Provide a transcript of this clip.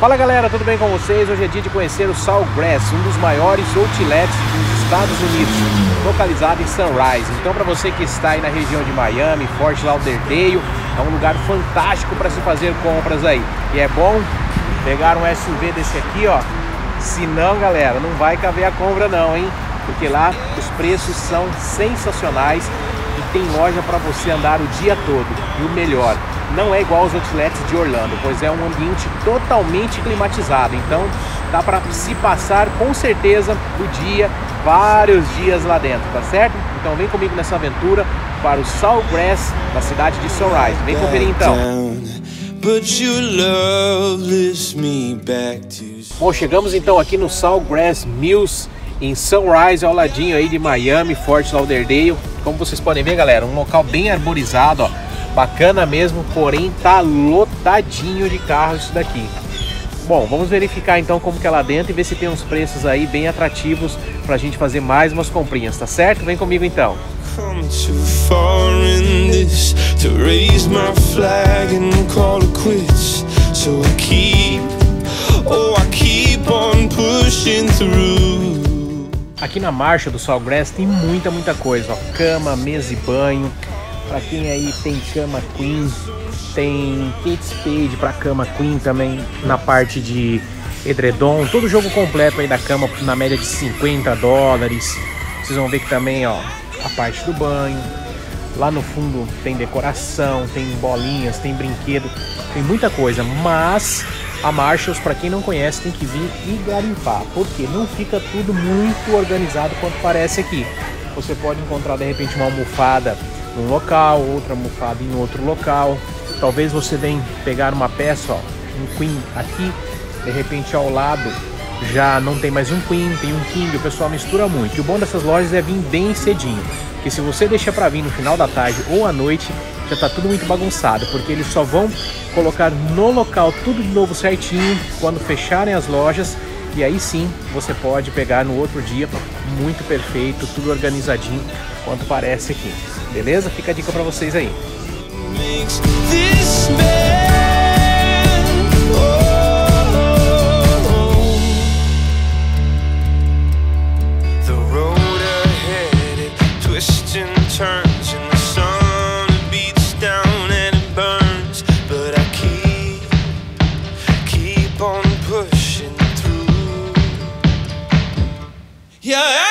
Fala galera, tudo bem com vocês? Hoje é dia de conhecer o Sawgrass, um dos maiores outlets dos Estados Unidos, localizado em Sunrise. Então para você que está aí na região de Miami, Fort Lauderdale, é um lugar fantástico para se fazer compras aí. E é bom pegar um SUV desse aqui, ó, senão galera, não vai caber a compra não, hein? Porque lá os preços são sensacionais e tem loja para você andar o dia todo. E o melhor, não é igual aos outlets de Orlando, pois é um ambiente totalmente climatizado. Então dá para se passar com certeza o dia, vários dias lá dentro, tá certo? Então vem comigo nessa aventura para o Sawgrass, na cidade de Sunrise. Vem conferir então. Bom, chegamos então aqui no Sawgrass Mills, em Sunrise, ao ladinho aí de Miami, Fort Lauderdale. Como vocês podem ver, galera, um local bem arborizado, ó. Bacana mesmo, porém tá lotadinho de carro isso daqui. Bom, vamos verificar então como que é lá dentro e ver se tem uns preços aí bem atrativos pra gente fazer mais umas comprinhas, tá certo? Vem comigo então. Aqui na marcha do Sawgrass tem muita coisa, ó. Cama, mesa e banho. Pra quem aí tem cama queen, tem Kate Spade pra cama queen também, na parte de edredom, todo o jogo completo aí da cama na média de 50 dólares. Vocês vão ver que também, ó, a parte do banho, lá no fundo tem decoração, tem bolinhas, tem brinquedo, tem muita coisa, mas a Marshalls, pra quem não conhece, tem que vir e garimpar, porque não fica tudo muito organizado quanto parece aqui. Você pode encontrar de repente uma almofada num local, outra almofada em outro local. Talvez você venha pegar uma peça, ó, um queen aqui, de repente ao lado já não tem mais um queen, tem um king, o pessoal mistura muito. E o bom dessas lojas é vir bem cedinho, porque se você deixar para vir no final da tarde ou à noite, já tá tudo muito bagunçado, porque eles só vão colocar no local tudo de novo certinho quando fecharem as lojas. E aí sim, você pode pegar no outro dia, muito perfeito, tudo organizadinho, quanto parece aqui. Beleza? Fica a dica pra vocês aí. Yeah!